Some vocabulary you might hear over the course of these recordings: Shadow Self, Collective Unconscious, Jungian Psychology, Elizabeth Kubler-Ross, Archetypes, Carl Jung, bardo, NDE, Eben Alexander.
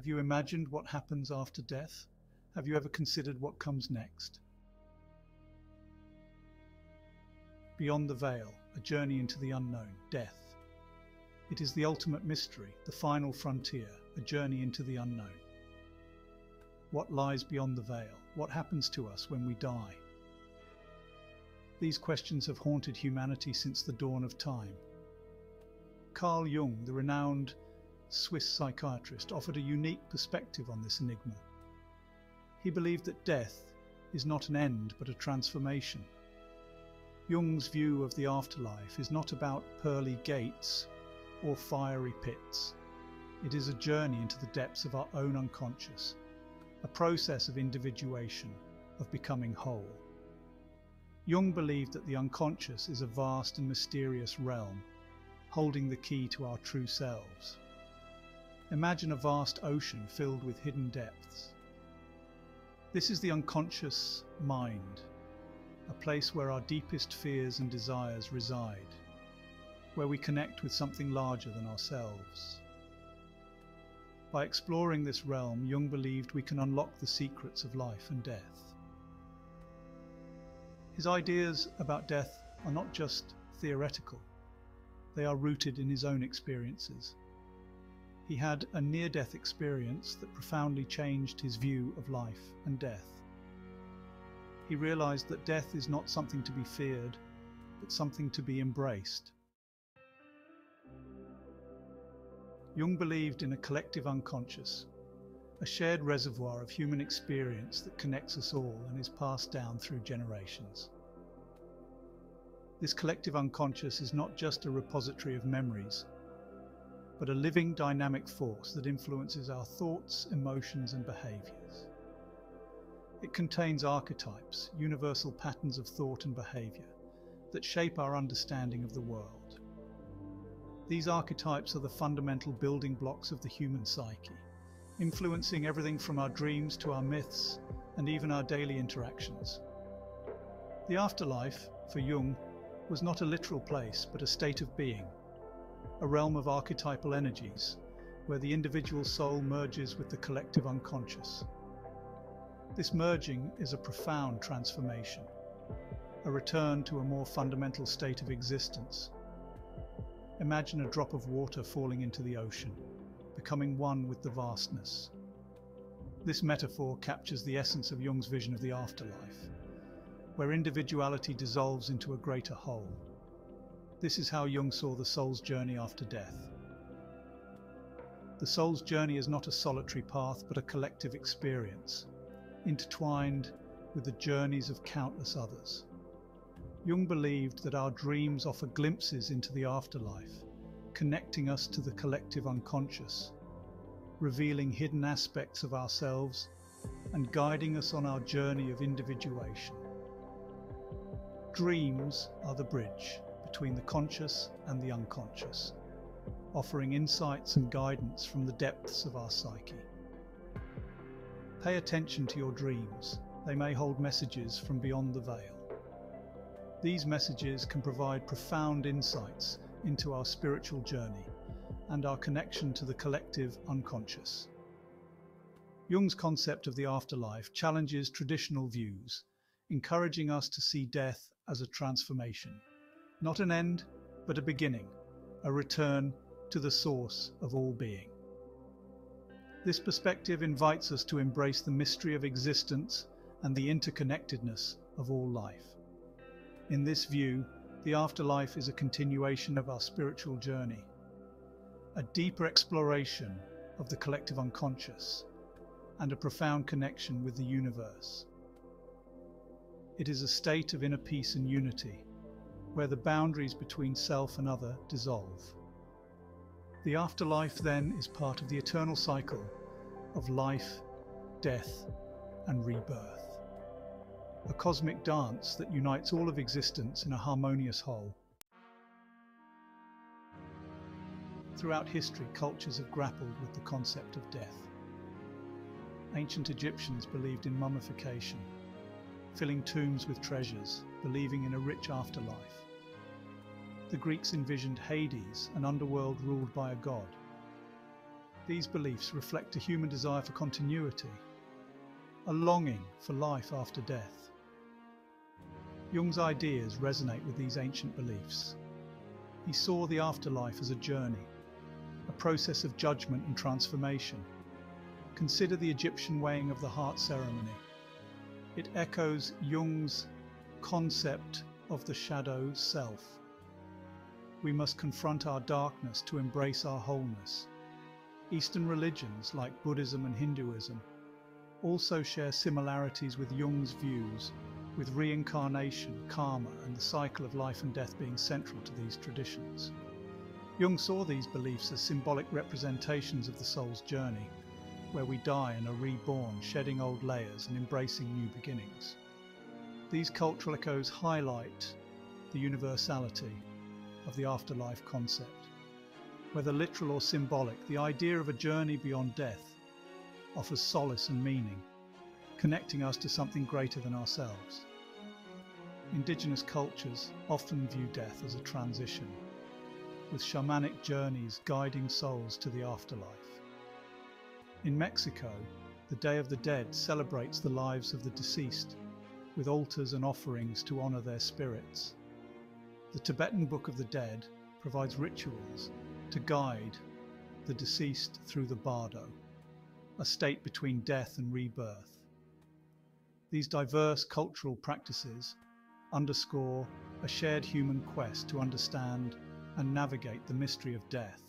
Have you imagined what happens after death? Have you ever considered what comes next? Beyond the veil, a journey into the unknown, death. It is the ultimate mystery, the final frontier, a journey into the unknown. What lies beyond the veil? What happens to us when we die? These questions have haunted humanity since the dawn of time. Carl Jung, the renowned Swiss psychiatrist, offered a unique perspective on this enigma. He believed that death is not an end, but a transformation. Jung's view of the afterlife is not about pearly gates or fiery pits. It is a journey into the depths of our own unconscious, a process of individuation, of becoming whole. Jung believed that the unconscious is a vast and mysterious realm, holding the key to our true selves. Imagine a vast ocean filled with hidden depths. This is the unconscious mind, a place where our deepest fears and desires reside, where we connect with something larger than ourselves. By exploring this realm, Jung believed we can unlock the secrets of life and death. His ideas about death are not just theoretical, they are rooted in his own experiences. He had a near-death experience that profoundly changed his view of life and death. He realized that death is not something to be feared, but something to be embraced. Jung believed in a collective unconscious, a shared reservoir of human experience that connects us all and is passed down through generations. This collective unconscious is not just a repository of memories, but a living, dynamic force that influences our thoughts, emotions, and behaviours. It contains archetypes, universal patterns of thought and behaviour, that shape our understanding of the world. These archetypes are the fundamental building blocks of the human psyche, influencing everything from our dreams to our myths and even our daily interactions. The afterlife, for Jung, was not a literal place but a state of being, a realm of archetypal energies where the individual soul merges with the collective unconscious. This merging is a profound transformation, a return to a more fundamental state of existence. Imagine a drop of water falling into the ocean, becoming one with the vastness. This metaphor captures the essence of Jung's vision of the afterlife, where individuality dissolves into a greater whole. This is how Jung saw the soul's journey after death. The soul's journey is not a solitary path, but a collective experience, intertwined with the journeys of countless others. Jung believed that our dreams offer glimpses into the afterlife, connecting us to the collective unconscious, revealing hidden aspects of ourselves and guiding us on our journey of individuation. Dreams are the bridge between the conscious and the unconscious, offering insights and guidance from the depths of our psyche. Pay attention to your dreams. They may hold messages from beyond the veil. These messages can provide profound insights into our spiritual journey and our connection to the collective unconscious. Jung's concept of the afterlife challenges traditional views, encouraging us to see death as a transformation. Not an end, but a beginning, a return to the source of all being. This perspective invites us to embrace the mystery of existence and the interconnectedness of all life. In this view, the afterlife is a continuation of our spiritual journey, a deeper exploration of the collective unconscious, and a profound connection with the universe. It is a state of inner peace and unity, where the boundaries between self and other dissolve. The afterlife, then, is part of the eternal cycle of life, death, and rebirth, a cosmic dance that unites all of existence in a harmonious whole. Throughout history, cultures have grappled with the concept of death. Ancient Egyptians believed in mummification, filling tombs with treasures, believing in a rich afterlife. The Greeks envisioned Hades, an underworld ruled by a god. These beliefs reflect a human desire for continuity, a longing for life after death. Jung's ideas resonate with these ancient beliefs. He saw the afterlife as a journey, a process of judgment and transformation. Consider the Egyptian weighing of the heart ceremony. It echoes Jung's concept of the shadow self. We must confront our darkness to embrace our wholeness. Eastern religions like Buddhism and Hinduism also share similarities with Jung's views, with reincarnation, karma, and the cycle of life and death being central to these traditions. Jung saw these beliefs as symbolic representations of the soul's journey, where we die and are reborn, shedding old layers and embracing new beginnings. These cultural echoes highlight the universality of the afterlife concept. Whether literal or symbolic, the idea of a journey beyond death offers solace and meaning, connecting us to something greater than ourselves. Indigenous cultures often view death as a transition, with shamanic journeys guiding souls to the afterlife. In Mexico, the Day of the Dead celebrates the lives of the deceased, with altars and offerings to honor their spirits. The Tibetan Book of the Dead provides rituals to guide the deceased through the bardo, a state between death and rebirth. These diverse cultural practices underscore a shared human quest to understand and navigate the mystery of death.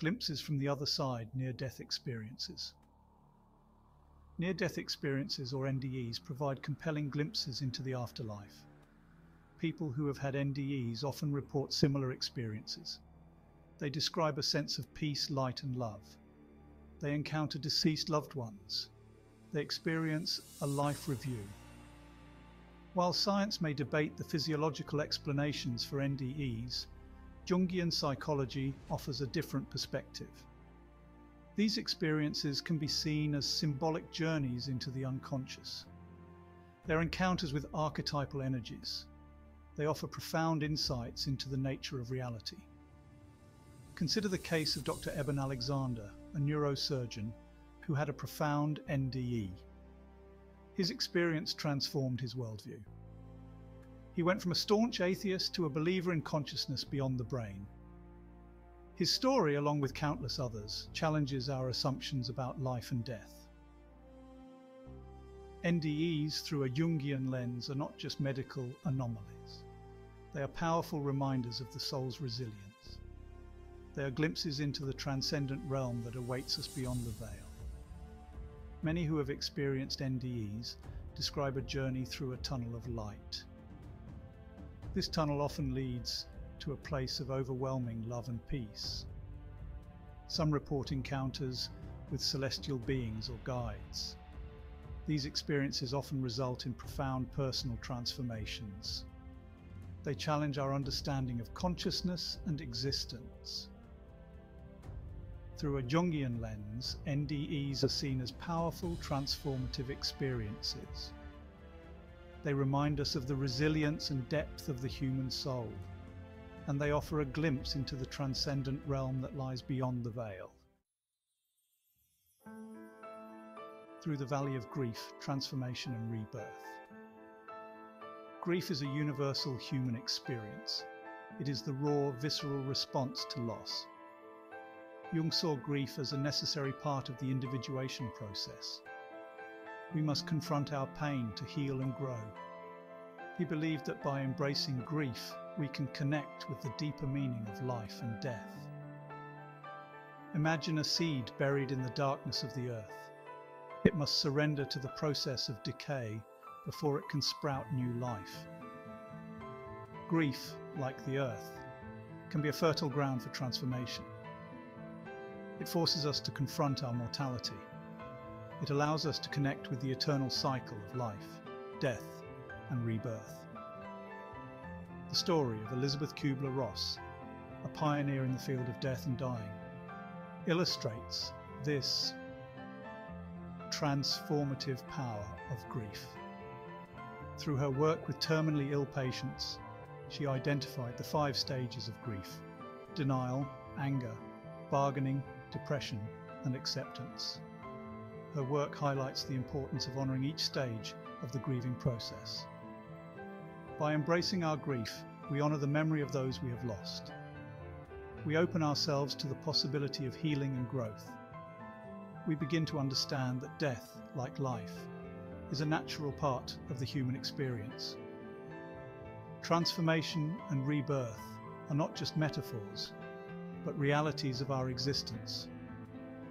Glimpses from the other side, near-death experiences. Near-death experiences, or NDEs, provide compelling glimpses into the afterlife. People who have had NDEs often report similar experiences. They describe a sense of peace, light, and love. They encounter deceased loved ones. They experience a life review. While science may debate the physiological explanations for NDEs, Jungian psychology offers a different perspective. These experiences can be seen as symbolic journeys into the unconscious. They're encounters with archetypal energies. They offer profound insights into the nature of reality. Consider the case of Dr. Eben Alexander, a neurosurgeon who had a profound NDE. His experience transformed his worldview. He went from a staunch atheist to a believer in consciousness beyond the brain. His story, along with countless others, challenges our assumptions about life and death. NDEs through a Jungian lens are not just medical anomalies. They are powerful reminders of the soul's resilience. They are glimpses into the transcendent realm that awaits us beyond the veil. Many who have experienced NDEs describe a journey through a tunnel of light. This tunnel often leads to a place of overwhelming love and peace. Some report encounters with celestial beings or guides. These experiences often result in profound personal transformations. They challenge our understanding of consciousness and existence. Through a Jungian lens, NDEs are seen as powerful, transformative experiences. They remind us of the resilience and depth of the human soul, and they offer a glimpse into the transcendent realm that lies beyond the veil. Through the Valley of Grief, transformation and rebirth. Grief is a universal human experience. It is the raw, visceral response to loss. Jung saw grief as a necessary part of the individuation process. We must confront our pain to heal and grow. He believed that by embracing grief, we can connect with the deeper meaning of life and death. Imagine a seed buried in the darkness of the earth. It must surrender to the process of decay before it can sprout new life. Grief, like the earth, can be a fertile ground for transformation. It forces us to confront our mortality. It allows us to connect with the eternal cycle of life, death, and rebirth. The story of Elizabeth Kubler-Ross, a pioneer in the field of death and dying, illustrates this transformative power of grief. Through her work with terminally ill patients, she identified the 5 stages of grief: denial, anger, bargaining, depression, and acceptance. Her work highlights the importance of honouring each stage of the grieving process. By embracing our grief, we honour the memory of those we have lost. We open ourselves to the possibility of healing and growth. We begin to understand that death, like life, is a natural part of the human experience. Transformation and rebirth are not just metaphors, but realities of our existence.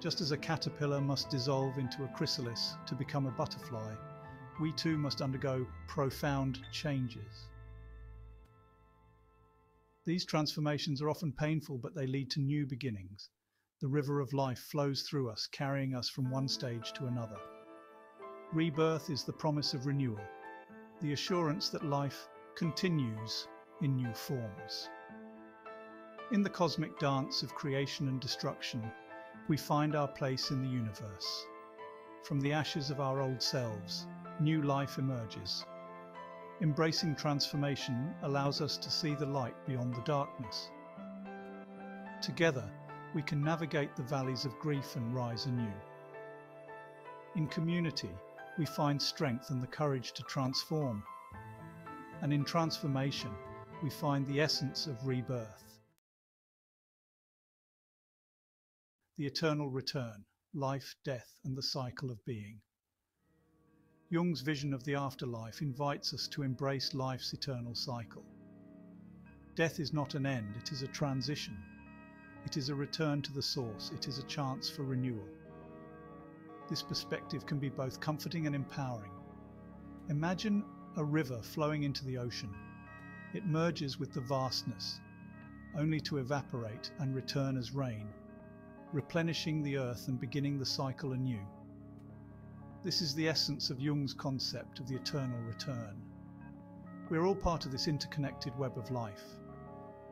Just as a caterpillar must dissolve into a chrysalis to become a butterfly, we too must undergo profound changes. These transformations are often painful, but they lead to new beginnings. The river of life flows through us, carrying us from one stage to another. Rebirth is the promise of renewal, the assurance that life continues in new forms. In the cosmic dance of creation and destruction, we find our place in the universe. From the ashes of our old selves, new life emerges. Embracing transformation allows us to see the light beyond the darkness. Together, we can navigate the valleys of grief and rise anew. In community, we find strength and the courage to transform. And in transformation, we find the essence of rebirth. The eternal return, life, death, and the cycle of being. Jung's vision of the afterlife invites us to embrace life's eternal cycle. Death is not an end, it is a transition. It is a return to the source, it is a chance for renewal. This perspective can be both comforting and empowering. Imagine a river flowing into the ocean. It merges with the vastness, only to evaporate and return as rain, replenishing the earth and beginning the cycle anew. This is the essence of Jung's concept of the eternal return. We're all part of this interconnected web of life.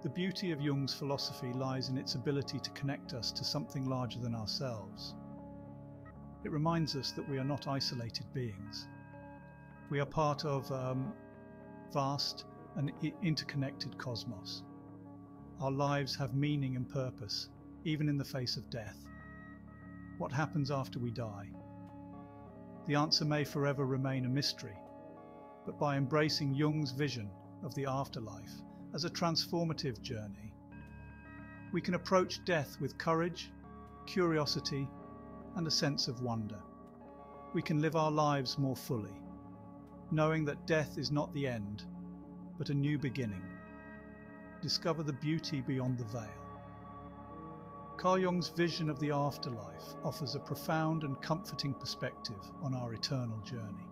The beauty of Jung's philosophy lies in its ability to connect us to something larger than ourselves. It reminds us that we are not isolated beings. We are part of a vast and interconnected cosmos. Our lives have meaning and purpose, even in the face of death. What happens after we die? The answer may forever remain a mystery, but by embracing Jung's vision of the afterlife as a transformative journey, we can approach death with courage, curiosity, and a sense of wonder. We can live our lives more fully, knowing that death is not the end, but a new beginning. Discover the beauty beyond the veil. Carl Jung's vision of the afterlife offers a profound and comforting perspective on our eternal journey.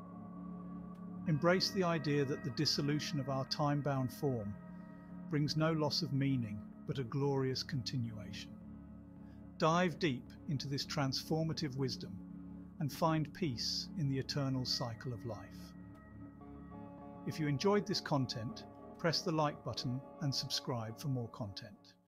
Embrace the idea that the dissolution of our time-bound form brings no loss of meaning, but a glorious continuation. Dive deep into this transformative wisdom and find peace in the eternal cycle of life. If you enjoyed this content, press the like button and subscribe for more content.